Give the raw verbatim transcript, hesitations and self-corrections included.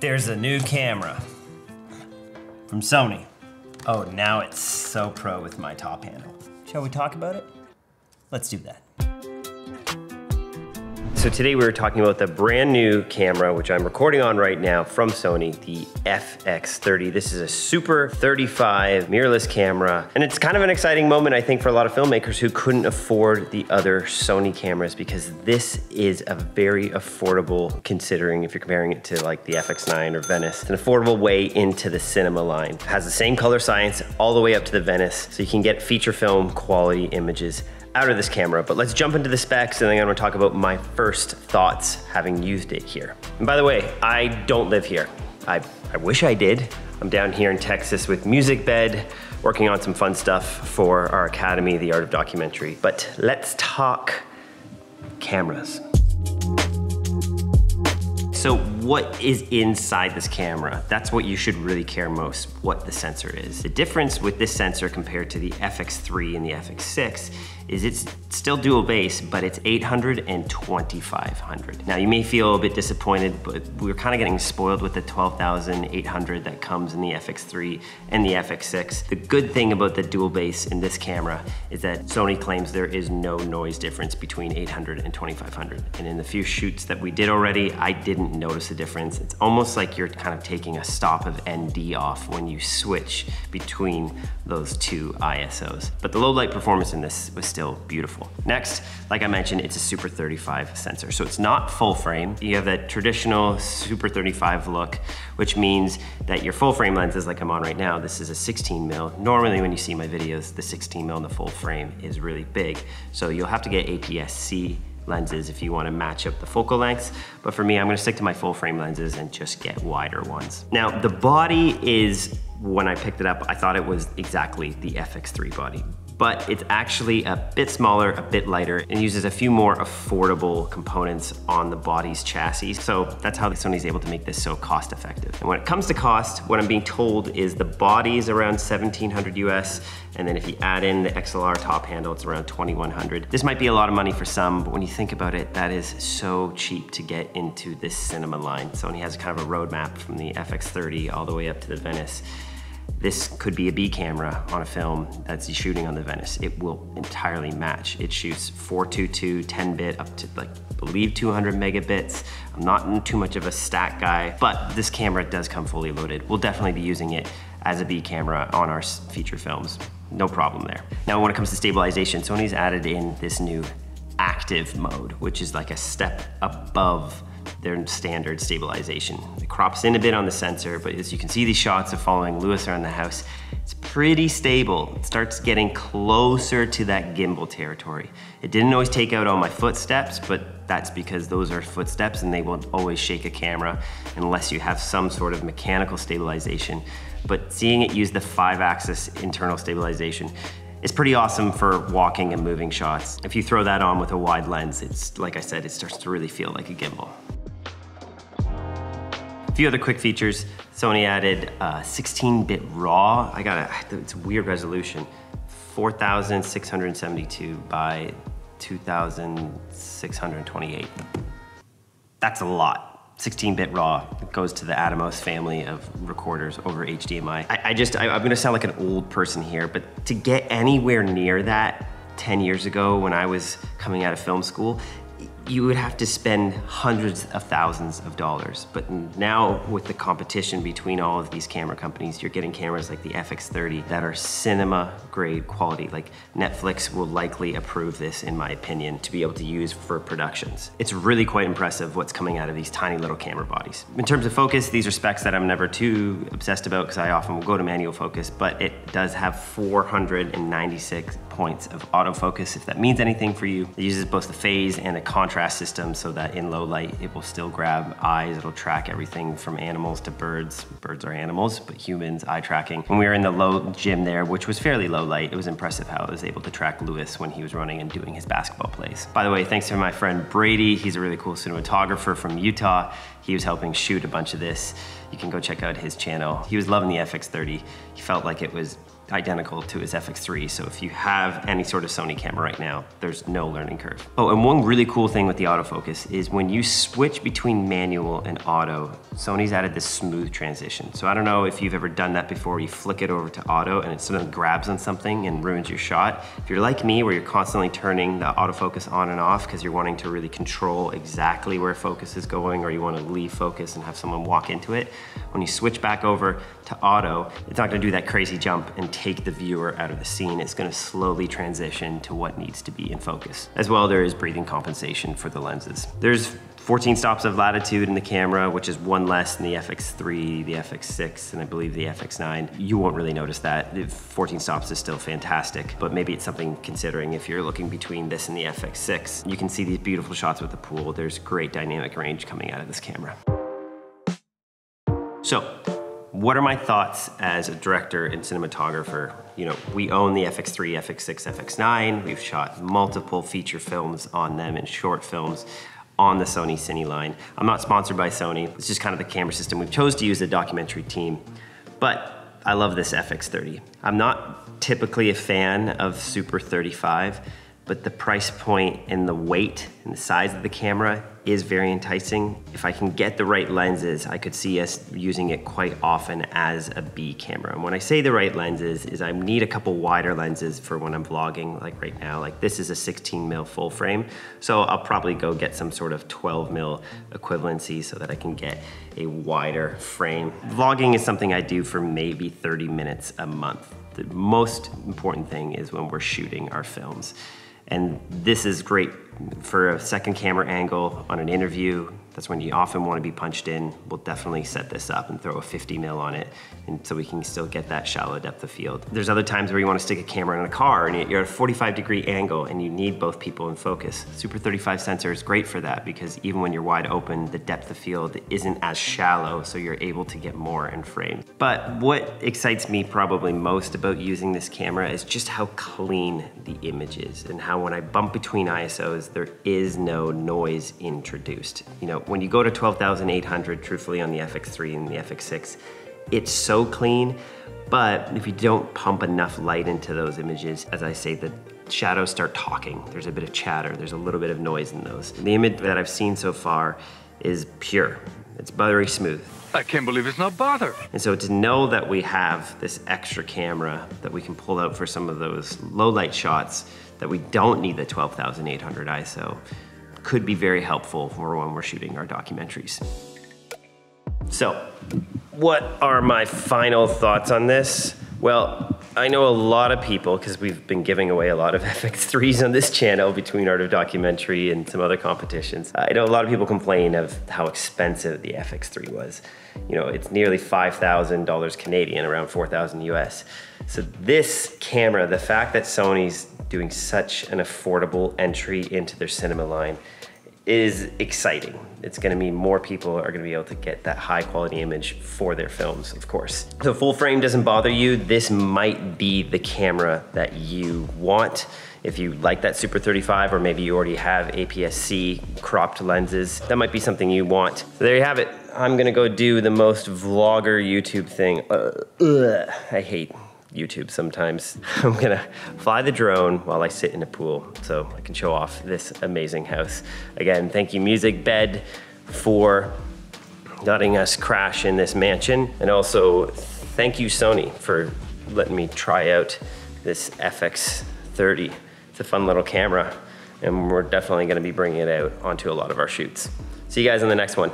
There's a new camera from Sony. Oh, now it's so pro with my top handle. Shall we talk about it? Let's do that. So today we were talking about the brand new camera, which I'm recording on right now from Sony, the F X thirty. This is a super thirty-five mirrorless camera. And it's kind of an exciting moment, I think, for a lot of filmmakers who couldn't afford the other Sony cameras, because this is a very affordable, considering if you're comparing it to like the F X nine or Venice, it's an affordable way into the cinema line. It has the same color science all the way up to the Venice, so you can get feature film quality images out of this camera. But let's jump into the specs, and then I'm gonna talk about my first thoughts having used it here. And by the way, I don't live here. I, I wish I did. I'm down here in Texas with Musicbed, working on some fun stuff for our academy, the Art of Documentary. But let's talk cameras. So what is inside this camera? That's what you should really care most, what the sensor is. The difference with this sensor compared to the F X three and the F X six is it's still dual base, but it's eight hundred and twenty-five hundred. Now you may feel a bit disappointed, but we're kind of getting spoiled with the twelve thousand eight hundred that comes in the F X three and the F X six. The good thing about the dual base in this camera is that Sony claims there is no noise difference between eight hundred and twenty-five hundred. And in the few shoots that we did already, I didn't notice the difference. It's almost like you're kind of taking a stop of N D off when you switch between those two I S Os. But the low light performance in this was still beautiful. Next, like I mentioned, it's a Super thirty-five sensor. So it's not full frame. You have that traditional Super thirty-five look, which means that your full frame lenses, like I'm on right now, this is a sixteen mil. Normally when you see my videos, the sixteen mil and the full frame is really big. So you'll have to get A P S C lenses if you want to match up the focal lengths. But for me, I'm going to stick to my full frame lenses and just get wider ones. Now the body is, when I picked it up, I thought it was exactly the F X three body, but it's actually a bit smaller, a bit lighter, and uses a few more affordable components on the body's chassis. So that's how Sony's able to make this so cost effective. And when it comes to cost, what I'm being told is the body is around seventeen hundred U S, and then if you add in the X L R top handle, it's around twenty-one hundred. This might be a lot of money for some, but when you think about it, that is so cheap to get into this cinema line. Sony has kind of a roadmap from the F X thirty all the way up to the Venice. This could be a B camera on a film that's shooting on the Venice. It will entirely match. It shoots four twenty-two, ten bit, up to like, I believe two hundred megabits. I'm not too much of a stack guy, but this camera does come fully loaded. We'll definitely be using it as a B camera on our feature films. No problem there. Now, when it comes to stabilization, Sony's added in this new active mode, which is like a step above their standard stabilization. It crops in a bit on the sensor, but as you can see, these shots of following Lewis around the house, it's pretty stable. It starts getting closer to that gimbal territory. It didn't always take out all my footsteps, but that's because those are footsteps and they won't always shake a camera unless you have some sort of mechanical stabilization. But seeing it use the five axis internal stabilization, it's pretty awesome for walking and moving shots. If you throw that on with a wide lens, it's, like I said, it starts to really feel like a gimbal. A few other quick features. Sony added sixteen bit uh, RAW. I got a, it's a weird resolution. four thousand six hundred seventy-two by two thousand six hundred twenty-eight. That's a lot. sixteen bit RAW, it goes to the Atomos family of recorders over H D M I. I, I just, I, I'm gonna sound like an old person here, but to get anywhere near that ten years ago when I was coming out of film school, you would have to spend hundreds of thousands of dollars. But now with the competition between all of these camera companies, you're getting cameras like the F X thirty that are cinema grade quality. Like Netflix will likely approve this, in my opinion, to be able to use for productions. It's really quite impressive what's coming out of these tiny little camera bodies. In terms of focus, these are specs that I'm never too obsessed about because I often will go to manual focus, but it does have four hundred ninety-six points of autofocus, if that means anything for you. It uses both the phase and the contrast system so that in low light, it will still grab eyes. It'll track everything from animals to birds. Birds are animals, but humans, eye tracking. When we were in the low gym there, which was fairly low light, it was impressive how it was able to track Lewis when he was running and doing his basketball plays. By the way, thanks to my friend Brady. He's a really cool cinematographer from Utah. He was helping shoot a bunch of this. You can go check out his channel. He was loving the F X thirty. He felt like it was identical to his F X three. So if you have any sort of Sony camera right now, there's no learning curve. Oh, and one really cool thing with the autofocus is when you switch between manual and auto, Sony's added this smooth transition. So I don't know if you've ever done that before. You flick it over to auto and it sort of grabs on something and ruins your shot. If you're like me, where you're constantly turning the autofocus on and off because you're wanting to really control exactly where focus is going, or you want to leave focus and have someone walk into it, when you switch back over to auto, it's not going to do that crazy jump and take the viewer out of the scene. It's going to slowly transition to what needs to be in focus. As well, there is breathing compensation for the lenses. There's fourteen stops of latitude in the camera, which is one less than the F X three, the F X six, and I believe the F X nine. You won't really notice that. The fourteen stops is still fantastic, but maybe it's something considering if you're looking between this and the F X six. You can see these beautiful shots with the pool. There's great dynamic range coming out of this camera. So, what are my thoughts as a director and cinematographer? You know, we own the F X three, F X six, F X nine. We've shot multiple feature films on them and short films on the Sony Cine line. I'm not sponsored by Sony. It's just kind of the camera system we've chose to use, the documentary team. But I love this F X thirty. I'm not typically a fan of Super thirty-five, but the price point and the weight and the size of the camera is very enticing. If I can get the right lenses, I could see us using it quite often as a B camera. And when I say the right lenses, is I need a couple wider lenses for when I'm vlogging, like right now. Like this is a sixteen mil full frame, so I'll probably go get some sort of twelve mil equivalency so that I can get a wider frame. Vlogging is something I do for maybe thirty minutes a month. The most important thing is when we're shooting our films. And this is great for a second camera angle on an interview. That's when you often want to be punched in. We'll definitely set this up and throw a fifty mil on it, and so we can still get that shallow depth of field. There's other times where you want to stick a camera in a car and you're at a forty-five degree angle and you need both people in focus. Super thirty-five sensor is great for that because even when you're wide open, the depth of field isn't as shallow, so you're able to get more in frame. But what excites me probably most about using this camera is just how clean the image is and how when I bump between I S Os, there is no noise introduced. You know, when you go to twelve thousand eight hundred, truthfully, on the F X three and the F X six, it's so clean, but if you don't pump enough light into those images, as I say, the shadows start talking. There's a bit of chatter, there's a little bit of noise in those. The image that I've seen so far is pure. It's buttery smooth. I can't believe it's not bother. And so to know that we have this extra camera that we can pull out for some of those low light shots that we don't need the twelve thousand eight hundred I S O, could be very helpful for when we're shooting our documentaries. So, what are my final thoughts on this? Well, I know a lot of people, because we've been giving away a lot of F X threes on this channel between Art of Documentary and some other competitions. I know a lot of people complain of how expensive the F X three was. You know, it's nearly five thousand dollars Canadian, around four thousand U S. So this camera, the fact that Sony's doing such an affordable entry into their cinema line is exciting. It's gonna mean more people are gonna be able to get that high quality image for their films, of course. So full frame doesn't bother you, this might be the camera that you want. If you like that Super thirty-five, or maybe you already have A P S C cropped lenses, that might be something you want. So there you have it. I'm gonna go do the most vlogger YouTube thing. Uh, ugh, I hate YouTube sometimes. I'm gonna fly the drone while I sit in a pool so I can show off this amazing house. Again, thank you Musicbed for letting us crash in this mansion. And also thank you Sony for letting me try out this F X thirty. It's a fun little camera and we're definitely gonna be bringing it out onto a lot of our shoots. See you guys in the next one.